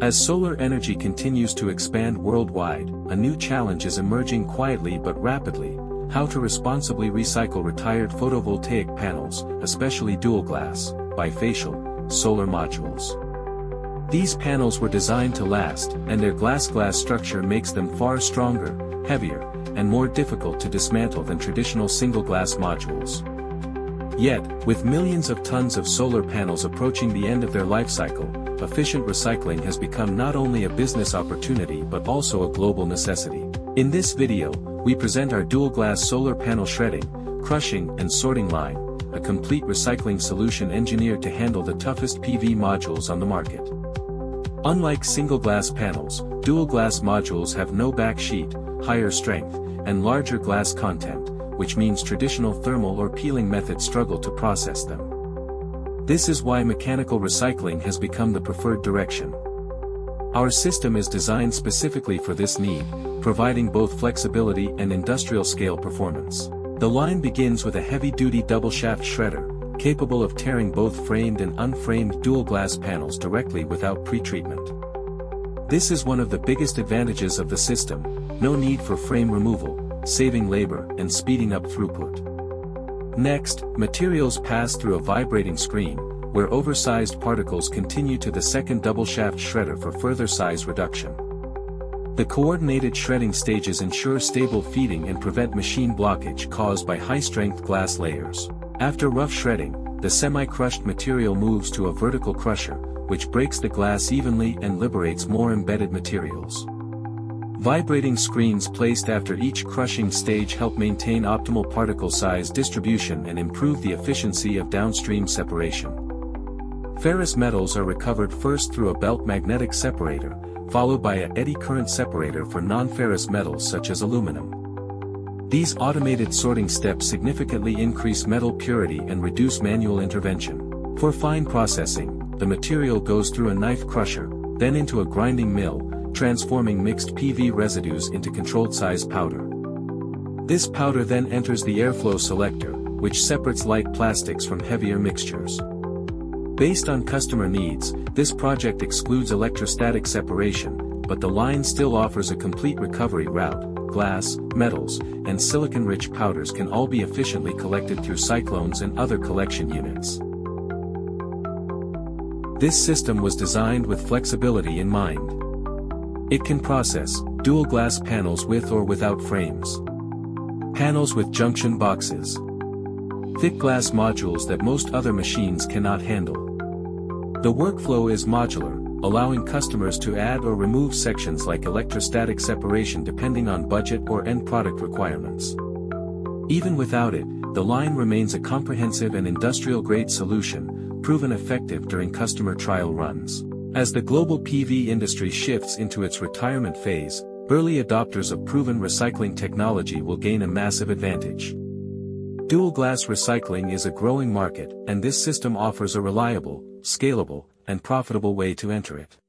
As solar energy continues to expand worldwide, a new challenge is emerging quietly but rapidly: how to responsibly recycle retired photovoltaic panels, especially dual-glass, bifacial, solar modules. These panels were designed to last, and their glass-glass structure makes them far stronger, heavier, and more difficult to dismantle than traditional single-glass modules. Yet, with millions of tons of solar panels approaching the end of their life cycle, efficient recycling has become not only a business opportunity but also a global necessity. In this video, we present our dual-glass solar panel shredding, crushing and sorting line, a complete recycling solution engineered to handle the toughest PV modules on the market. Unlike single-glass panels, dual-glass modules have no back sheet, higher strength, and larger glass content, which means traditional thermal or peeling methods struggle to process them. This is why mechanical recycling has become the preferred direction. Our system is designed specifically for this need, providing both flexibility and industrial-scale performance. The line begins with a heavy-duty double-shaft shredder, capable of tearing both framed and unframed dual-glass panels directly without pretreatment. This is one of the biggest advantages of the system: no need for frame removal, saving labor and speeding up throughput. Next, materials pass through a vibrating screen, where oversized particles continue to the second double-shaft shredder for further size reduction. The coordinated shredding stages ensure stable feeding and prevent machine blockage caused by high-strength glass layers. After rough shredding, the semi-crushed material moves to a vertical crusher, which breaks the glass evenly and liberates more embedded materials. Vibrating screens placed after each crushing stage help maintain optimal particle size distribution and improve the efficiency of downstream separation. Ferrous metals are recovered first through a belt magnetic separator, followed by an eddy current separator for non-ferrous metals such as aluminum. These automated sorting steps significantly increase metal purity and reduce manual intervention. For fine processing, the material goes through a knife crusher, then into a grinding mill, transforming mixed PV residues into controlled size powder. This powder then enters the airflow selector, which separates light plastics from heavier mixtures. Based on customer needs, this project excludes electrostatic separation, but the line still offers a complete recovery route. Glass, metals, and silicon-rich powders can all be efficiently collected through cyclones and other collection units. This system was designed with flexibility in mind. It can process dual glass panels with or without frames, panels with junction boxes, thick glass modules that most other machines cannot handle. The workflow is modular, allowing customers to add or remove sections like electrostatic separation depending on budget or end product requirements. Even without it, the line remains a comprehensive and industrial-grade solution, proven effective during customer trial runs. As the global PV industry shifts into its retirement phase, early adopters of proven recycling technology will gain a massive advantage. Dual-glass recycling is a growing market, and this system offers a reliable, scalable, and profitable way to enter it.